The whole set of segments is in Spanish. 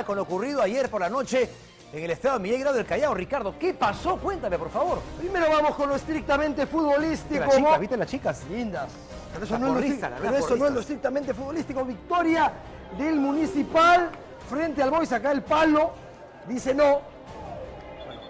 impacta con lo ocurrido ayer por la noche en el estadio Miguel Grado del Callao. Ricardo, ¿qué pasó? Cuéntame, por favor. Primero vamos con lo estrictamente futbolístico. La chica, ¿viste las chicas? Lindas. Pero eso, no es lo estrictamente futbolístico. Victoria del Municipal frente al Boys. Acá el palo dice no.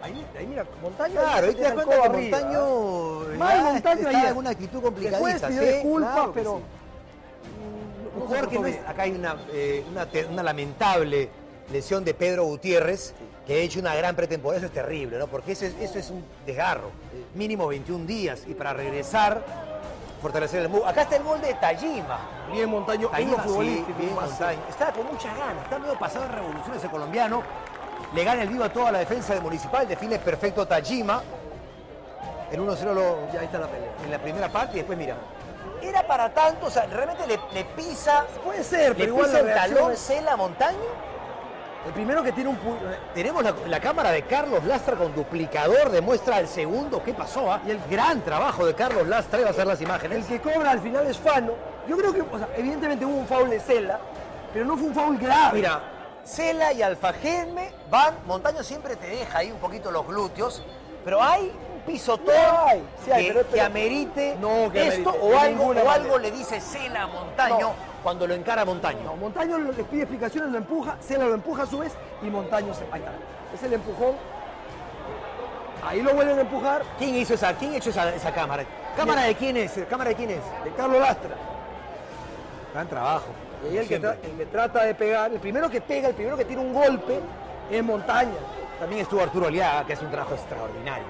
Ahí mira, Montaño. Claro, ahí te das cuenta que Montaño. Mal Montaño ahí. Alguna actitud complicadita. Después pidió disculpas, claro, pero. Sí. Un jugador que no es. Acá hay una lamentable lesión de Pedro Gutiérrez, que ha hecho una gran pretemporada. Eso es terrible, ¿no? Porque eso es un desgarro. Mínimo 21 días. Y para regresar, fortalecer el Acá está el gol de Tajima. Bien, Montaño. Tajima, futbolista, bien, Montaño. Está con muchas ganas. Está medio pasado en revoluciones el colombiano. Le gana el vivo a toda la defensa de Municipal, define perfecto Tajima. El 1-0 ya está la pelea. En la primera parte y después mira. Era para tanto, o sea, realmente le pisa. Puede ser, pero igual el talón Zela Montaño. El primero que tiene un tenemos la cámara de Carlos Lastra con duplicador, demuestra el segundo qué pasó, ¿eh? Y el gran trabajo de Carlos Lastra iba a hacer las imágenes. El que cobra al final es Fano. Yo creo que, o sea, evidentemente hubo un foul de Zela, pero no fue un foul grave. Mira. Zela y Alfajelme van, Montaño siempre te deja ahí un poquito los glúteos, pero hay un pisotón que amerite esto o algo le dice Zela a Montaño cuando lo encara Montaño. No, Montaño le pide explicaciones, lo empuja, Zela lo empuja a su vez y Montaño se va. Es el empujón, ahí lo vuelven a empujar. ¿Quién hizo esa? ¿Quién hizo esa cámara? ¿Cámara de quién es? ¿Cámara de quién es? De Carlos Lastra. Gran trabajo. Y el que trata de pegar, el primero que tiene un golpe es Montaño. También estuvo Arturo Aliaga, que hace un trabajo extraordinario.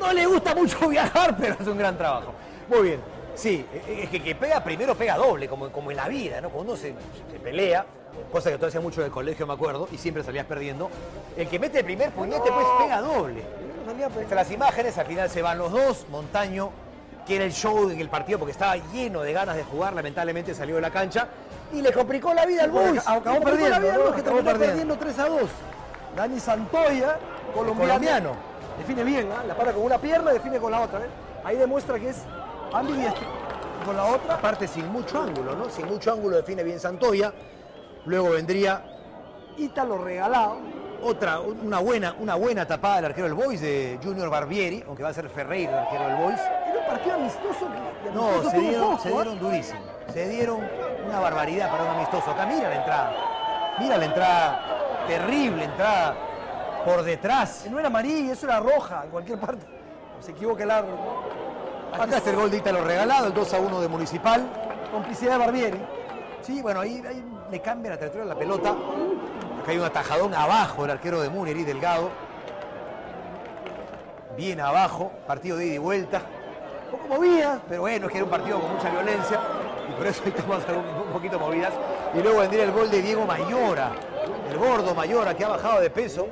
No le gusta mucho viajar, pero hace un gran trabajo. Muy bien. Sí, es que pega primero, pega doble, como en la vida, ¿no? Cuando uno se pelea, cosa que tú hacías mucho en el colegio, me acuerdo, y siempre salías perdiendo. El que mete el primer puñete, pues pega doble. Hasta las imágenes, al final se van los dos. Montaño quiere el show en el partido porque estaba lleno de ganas de jugar, lamentablemente salió de la cancha. Y le complicó la vida al Boys. Acabó perdiendo, que terminó perdiendo 3-2. Dani Santoya, colombiano. Define bien, ¿eh? La para con una pierna, define con la otra. ¿Eh? Ahí demuestra que es ambidiestro. Con la otra. Aparte sin mucho ángulo, ¿no? Sin mucho ángulo define bien Santoya. Luego vendría Ítalo regalado. Una buena tapada del arquero del Boys, de Junior Barbieri, aunque va a ser Ferreira el arquero del Boys. Era un partido amistoso. No, se dieron durísimo. Se dieron una barbaridad para un amistoso. Acá mira la entrada. Mira la entrada. Terrible entrada. Por detrás. No era amarilla, eso era roja en cualquier parte. Se equivoca el árbol. Acá está el gol de Ítalo regalado, el 2-1 de Municipal. Complicidad de Barbieri. Sí, bueno, ahí le cambia la trayectoria de la pelota. Acá hay un atajadón abajo, el arquero de Müller y Delgado. Bien abajo, partido de ida y vuelta. Un poco movida, pero bueno, es que era un partido con mucha violencia. Y por eso hay tomas un poquito movidas. Y luego vendría el gol de Diego Mayora. El gordo Mayora, que ha bajado de peso.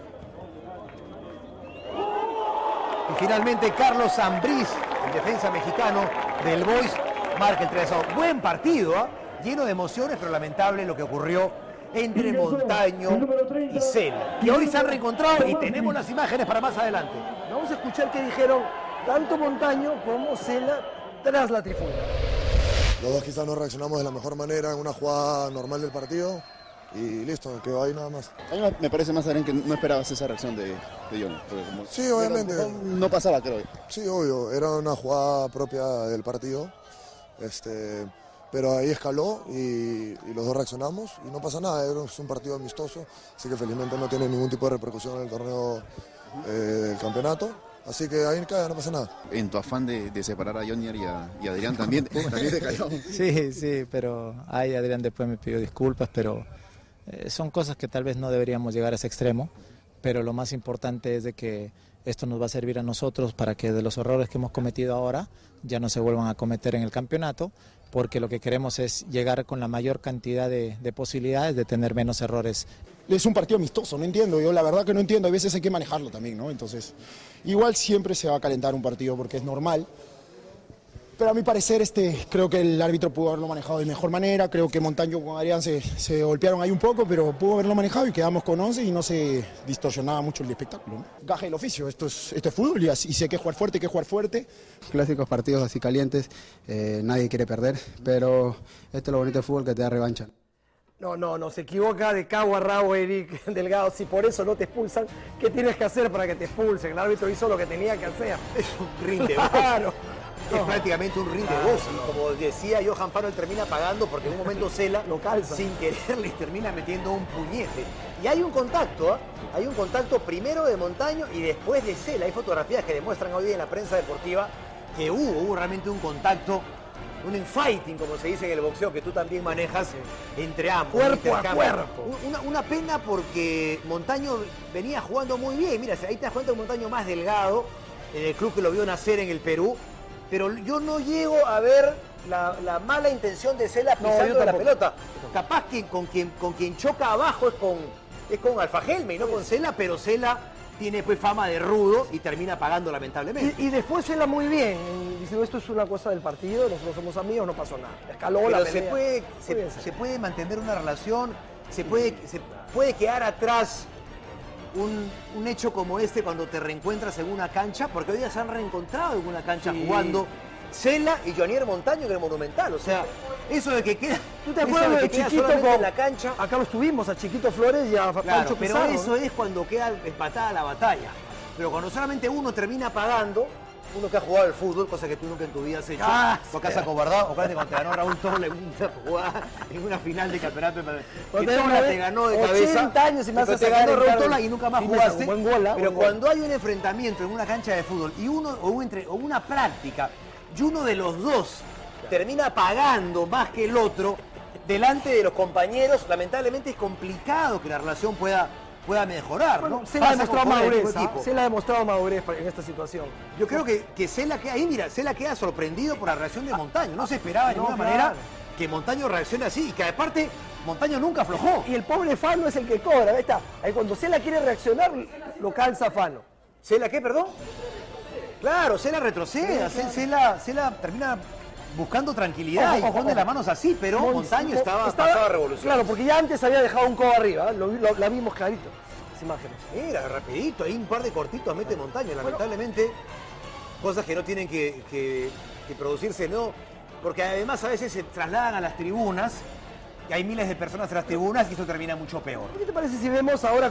Y finalmente Carlos Zambriz, el defensa mexicano del Boys, marca el 3-2. Buen partido, ¿eh? Lleno de emociones, pero lamentable lo que ocurrió entre Montaño y Zela, que hoy se han reencontrado y tenemos las imágenes para más adelante. Vamos a escuchar qué dijeron tanto Montaño como Zela tras la trifulca. Los dos quizás no reaccionamos de la mejor manera en una jugada normal del partido y listo, quedó ahí nada más. A mí me parece más, Adrien, que no esperabas esa reacción de Johnny. Sí, obviamente. No pasaba, creo. Sí, obvio, era una jugada propia del partido. Pero ahí escaló y los dos reaccionamos y no pasa nada, es un partido amistoso, así que felizmente no tiene ningún tipo de repercusión en el torneo del campeonato, así que ahí no pasa nada. En tu afán de separar a Junior y a Adrien también te cayó. Sí, pero ahí Adrien después me pidió disculpas, pero son cosas que tal vez no deberíamos llegar a ese extremo, pero lo más importante es de que esto nos va a servir a nosotros para que de los errores que hemos cometido ahora ya no se vuelvan a cometer en el campeonato, porque lo que queremos es llegar con la mayor cantidad de posibilidades de tener menos errores. Es un partido amistoso, no entiendo, yo la verdad que no entiendo, a veces hay que manejarlo también, ¿no? Entonces, igual siempre se va a calentar un partido porque es normal, pero a mi parecer creo que el árbitro pudo haberlo manejado de mejor manera, creo que Montaño con Adrien se golpearon ahí un poco, pero pudo haberlo manejado y quedamos con 11 y no se distorsionaba mucho el espectáculo, ¿no? Gaje del oficio, esto es fútbol y sé que jugar fuerte, Clásicos partidos así calientes, nadie quiere perder, pero esto es lo bonito del fútbol que te da revancha. No, se equivoca de cabo a rabo Eric Delgado. Si por eso no te expulsan, ¿qué tienes que hacer para que te expulsen? El árbitro hizo lo que tenía que hacer. Es un ring de voz. Claro. Es prácticamente un ring de voz. No. Como decía Johan Faro, él termina pagando porque en un momento Zela lo calza. Sin querer le termina metiendo un puñete. Y hay un contacto, ¿eh? Hay un contacto primero de Montaño y después de Zela. Hay fotografías que demuestran hoy día en la prensa deportiva que hubo realmente un contacto. Un infighting, como se dice en el boxeo, que tú también manejas, entre ambos. Cuerpo a cuerpo. Una pena porque Montaño venía jugando muy bien. Mira, ahí te das cuenta de un Montaño más delgado, en el club que lo vio nacer en el Perú. Pero yo no llego a ver la mala intención de Zela pisando la pelota. Capaz que con quien choca abajo es con Alfa Helme y no con Zela, pero Zela tiene pues fama de rudo y termina pagando lamentablemente. Y después Zela muy bien. Diciendo esto es una cosa del partido, nosotros somos amigos, no pasó nada. Escaló la pelea. Se puede mantener una relación, se puede quedar atrás un hecho como este cuando te reencuentras en una cancha, porque hoy día se han reencontrado en una cancha jugando Zela y Johnnier Montaño en el Monumental. O sea, eso de que queda. ¿Tú te acuerdas de Chiquito en la cancha? Acá lo estuvimos a Chiquito Flores y a Pancho Pizarro. Pero eso es cuando queda empatada la batalla. Pero cuando solamente uno termina pagando. Uno que ha jugado al fútbol, cosa que tú nunca en tu vida has hecho, porque has acobardado, o cuando te ganó Raúl Tola en una final de campeonato. Que Tola te ganó de cabeza. 80 años y más te ganó Raúl Tola y nunca más jugaste. Pero cuando hay un enfrentamiento en una cancha de fútbol y uno o una práctica y uno de los dos termina pagando más que el otro delante de los compañeros, lamentablemente es complicado que la relación pueda mejorar, bueno, ¿no? Zela ha demostrado madurez en esta situación. Yo creo que Zela queda ahí, mira, Zela queda sorprendido por la reacción de Montaño. No se esperaba de ninguna manera que Montaño reaccione así y que aparte Montaño nunca aflojó. Y el pobre Fano es el que cobra, ahí está. Ahí cuando Zela quiere reaccionar, lo calza Fano. ¿Zela qué, perdón? Claro, Zela retrocede, Zela termina buscando tranquilidad y pone las manos así, pero Montaño estaba revolucionado. Claro, porque ya antes había dejado un codo arriba, la vimos clarito, las imágenes. Mira, rapidito, ahí un par de cortitos mete Montaño, lamentablemente, cosas que no tienen que producirse, ¿no? Porque además a veces se trasladan a las tribunas, y hay miles de personas en las tribunas y eso termina mucho peor. ¿Qué te parece si vemos ahora?